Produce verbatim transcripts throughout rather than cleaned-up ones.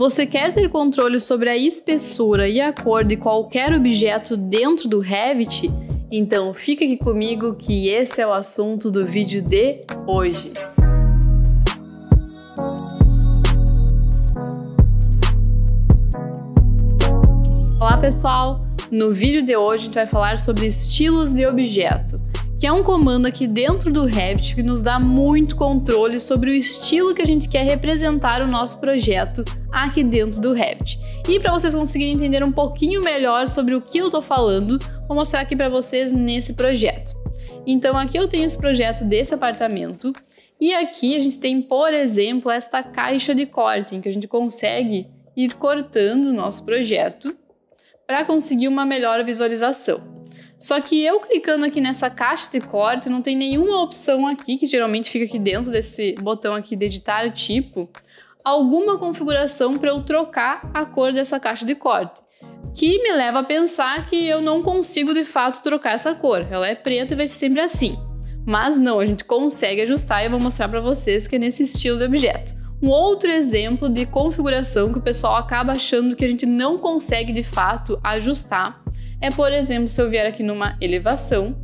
Você quer ter controle sobre a espessura e a cor de qualquer objeto dentro do Revit? Então fica aqui comigo que esse é o assunto do vídeo de hoje. Olá pessoal! No vídeo de hoje a gente vai falar sobre estilos de objeto, que é um comando aqui dentro do Revit que nos dá muito controle sobre o estilo que a gente quer representar o nosso projeto aqui dentro do Revit. E para vocês conseguirem entender um pouquinho melhor sobre o que eu tô falando, vou mostrar aqui para vocês nesse projeto. Então aqui eu tenho esse projeto desse apartamento e aqui a gente tem, por exemplo, esta caixa de corte em que a gente consegue ir cortando o nosso projeto para conseguir uma melhor visualização. Só que eu clicando aqui nessa caixa de corte, não tem nenhuma opção aqui, que geralmente fica aqui dentro desse botão aqui de editar o tipo, alguma configuração para eu trocar a cor dessa caixa de corte, que me leva a pensar que eu não consigo de fato trocar essa cor, ela é preta e vai ser sempre assim. Mas não, a gente consegue ajustar e eu vou mostrar para vocês que é nesse estilo de objeto. Um outro exemplo de configuração que o pessoal acaba achando que a gente não consegue de fato ajustar é, por exemplo, se eu vier aqui numa elevação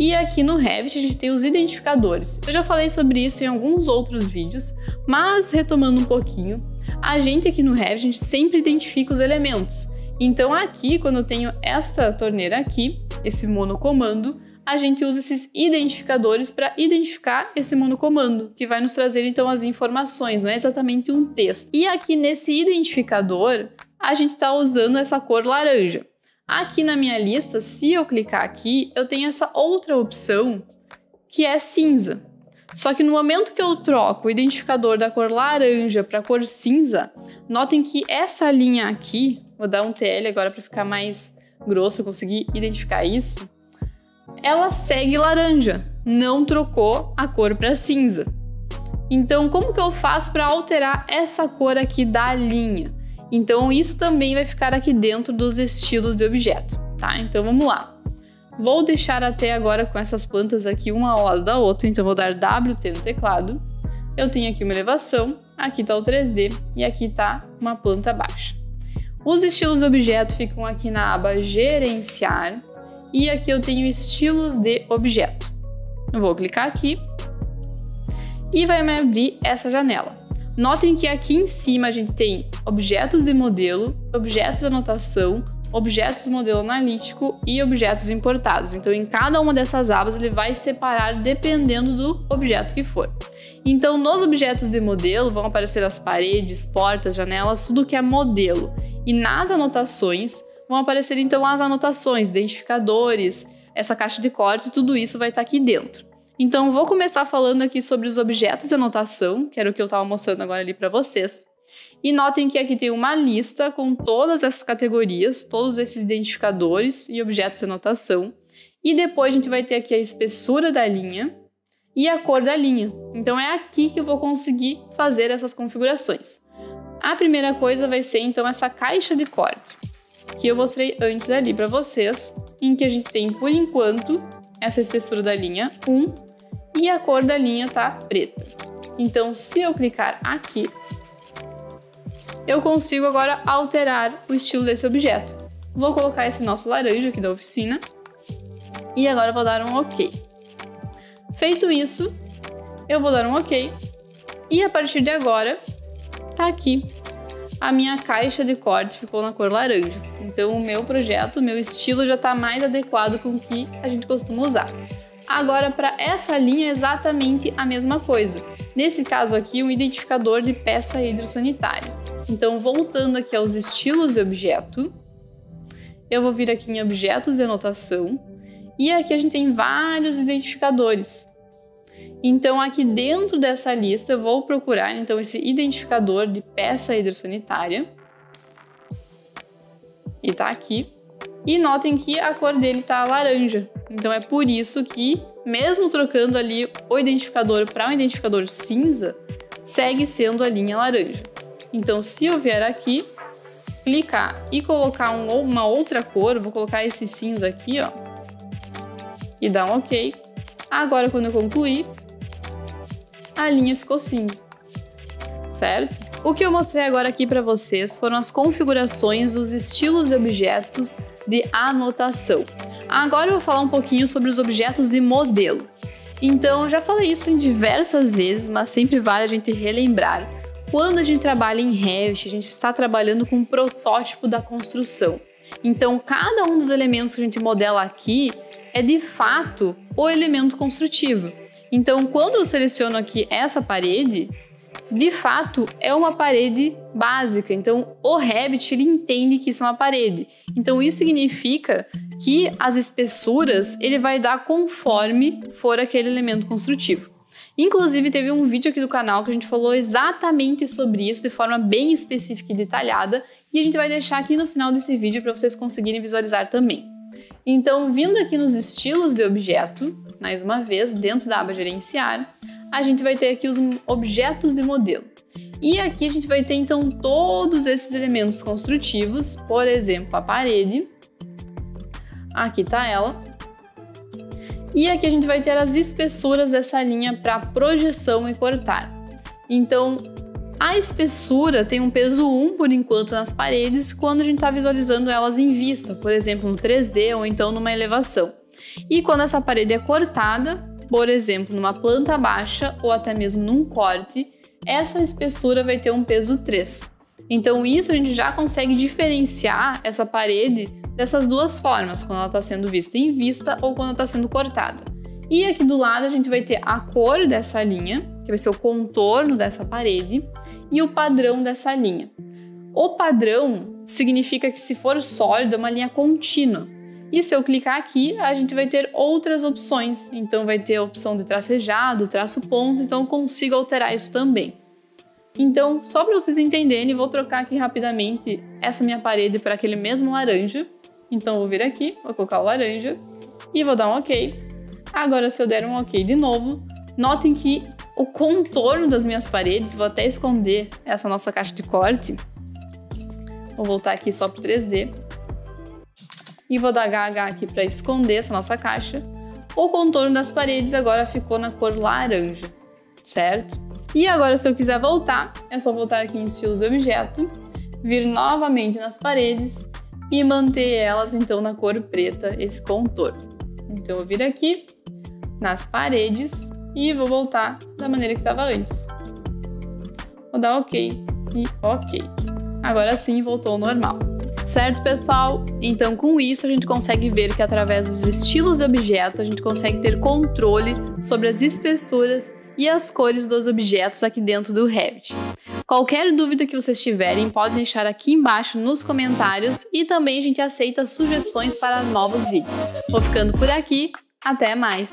e aqui no Revit a gente tem os identificadores. Eu já falei sobre isso em alguns outros vídeos, mas retomando um pouquinho, a gente aqui no Revit a gente sempre identifica os elementos. Então aqui, quando eu tenho esta torneira aqui, esse monocomando, a gente usa esses identificadores para identificar esse monocomando, que vai nos trazer então as informações, não é exatamente um texto. E aqui nesse identificador, a gente está usando essa cor laranja. Aqui na minha lista, se eu clicar aqui, eu tenho essa outra opção que é cinza. Só que no momento que eu troco o identificador da cor laranja para a cor cinza, notem que essa linha aqui, vou dar um T L agora para ficar mais grosso, eu conseguir identificar isso, ela segue laranja, não trocou a cor para cinza. Então, como que eu faço para alterar essa cor aqui da linha? Então isso também vai ficar aqui dentro dos estilos de objeto, tá? Então vamos lá. Vou deixar até agora com essas plantas aqui uma ao lado da outra, então vou dar W T no teclado. Eu tenho aqui uma elevação, aqui tá o três D e aqui tá uma planta baixa. Os estilos de objeto ficam aqui na aba gerenciar e aqui eu tenho estilos de objeto. Eu vou clicar aqui e vai me abrir essa janela. Notem que aqui em cima a gente tem objetos de modelo, objetos de anotação, objetos de modelo analítico e objetos importados. Então em cada uma dessas abas ele vai separar dependendo do objeto que for. Então nos objetos de modelo vão aparecer as paredes, portas, janelas, tudo que é modelo. E nas anotações vão aparecer então as anotações, identificadores, essa caixa de corte, tudo isso vai estar aqui dentro. Então vou começar falando aqui sobre os objetos de anotação, que era o que eu estava mostrando agora ali para vocês. E notem que aqui tem uma lista com todas essas categorias, todos esses identificadores e objetos de anotação. E depois a gente vai ter aqui a espessura da linha e a cor da linha. Então é aqui que eu vou conseguir fazer essas configurações. A primeira coisa vai ser então essa caixa de corte, que eu mostrei antes ali para vocês, em que a gente tem por enquanto essa espessura da linha um. E a cor da linha tá preta. Então, se eu clicar aqui, eu consigo agora alterar o estilo desse objeto. Vou colocar esse nosso laranja aqui da oficina e agora vou dar um OK. Feito isso, eu vou dar um OK e a partir de agora tá aqui. A minha caixa de corte ficou na cor laranja. Então, o meu projeto, o meu estilo já tá mais adequado com o que a gente costuma usar. Agora, para essa linha é exatamente a mesma coisa. Nesse caso aqui, um identificador de peça hidrossanitária. Então, voltando aqui aos estilos de objeto, eu vou vir aqui em objetos de anotação e aqui a gente tem vários identificadores. Então, aqui dentro dessa lista, eu vou procurar então esse identificador de peça hidrossanitária. E tá aqui. E notem que a cor dele tá laranja. Então é por isso que, mesmo trocando ali o identificador para um identificador cinza, segue sendo a linha laranja. Então se eu vier aqui, clicar e colocar um, uma outra cor, vou colocar esse cinza aqui, ó, e dar um OK. Agora quando eu concluir, a linha ficou cinza, certo? O que eu mostrei agora aqui para vocês foram as configurações dos estilos de objetos de anotação. Agora eu vou falar um pouquinho sobre os objetos de modelo. Então, já falei isso em diversas vezes, mas sempre vale a gente relembrar. Quando a gente trabalha em Revit, a gente está trabalhando com um protótipo da construção. Então, cada um dos elementos que a gente modela aqui é, de fato, o elemento construtivo. Então, quando eu seleciono aqui essa parede, de fato, é uma parede básica. Então, o Revit ele entende que isso é uma parede. Então, isso significa que as espessuras ele vai dar conforme for aquele elemento construtivo. Inclusive, teve um vídeo aqui do canal que a gente falou exatamente sobre isso de forma bem específica e detalhada, e a gente vai deixar aqui no final desse vídeo para vocês conseguirem visualizar também. Então, vindo aqui nos estilos de objeto, mais uma vez, dentro da aba gerenciar, a gente vai ter aqui os objetos de modelo. E aqui a gente vai ter, então, todos esses elementos construtivos, por exemplo, a parede. Aqui está ela. E aqui a gente vai ter as espessuras dessa linha para projeção e cortar. Então, a espessura tem um peso um por enquanto nas paredes quando a gente está visualizando elas em vista, por exemplo, no três D ou então numa elevação. E quando essa parede é cortada, por exemplo, numa planta baixa ou até mesmo num corte, essa espessura vai ter um peso três. Então isso a gente já consegue diferenciar essa parede dessas duas formas, quando ela está sendo vista em vista ou quando está sendo cortada. E aqui do lado a gente vai ter a cor dessa linha, que vai ser o contorno dessa parede, e o padrão dessa linha. O padrão significa que se for sólido é uma linha contínua. E se eu clicar aqui, a gente vai ter outras opções. Então vai ter a opção de tracejado, traço ponto, então eu consigo alterar isso também. Então, só para vocês entenderem, vou trocar aqui rapidamente essa minha parede para aquele mesmo laranja. Então vou vir aqui, vou colocar o laranja e vou dar um OK. Agora se eu der um OK de novo, notem que o contorno das minhas paredes, vou até esconder essa nossa caixa de corte. Vou voltar aqui só para o três D. E vou dar agá agá aqui para esconder essa nossa caixa. O contorno das paredes agora ficou na cor laranja, certo? E agora se eu quiser voltar, é só voltar aqui em estilos de objeto, vir novamente nas paredes e manter elas então na cor preta, esse contorno. Então eu vou vir aqui nas paredes e vou voltar da maneira que estava antes. Vou dar OK e OK. Agora sim voltou ao normal. Certo, pessoal? Então, com isso, a gente consegue ver que através dos estilos de objeto, a gente consegue ter controle sobre as espessuras e as cores dos objetos aqui dentro do Revit. Qualquer dúvida que vocês tiverem, pode deixar aqui embaixo nos comentários e também a gente aceita sugestões para novos vídeos. Vou ficando por aqui, até mais!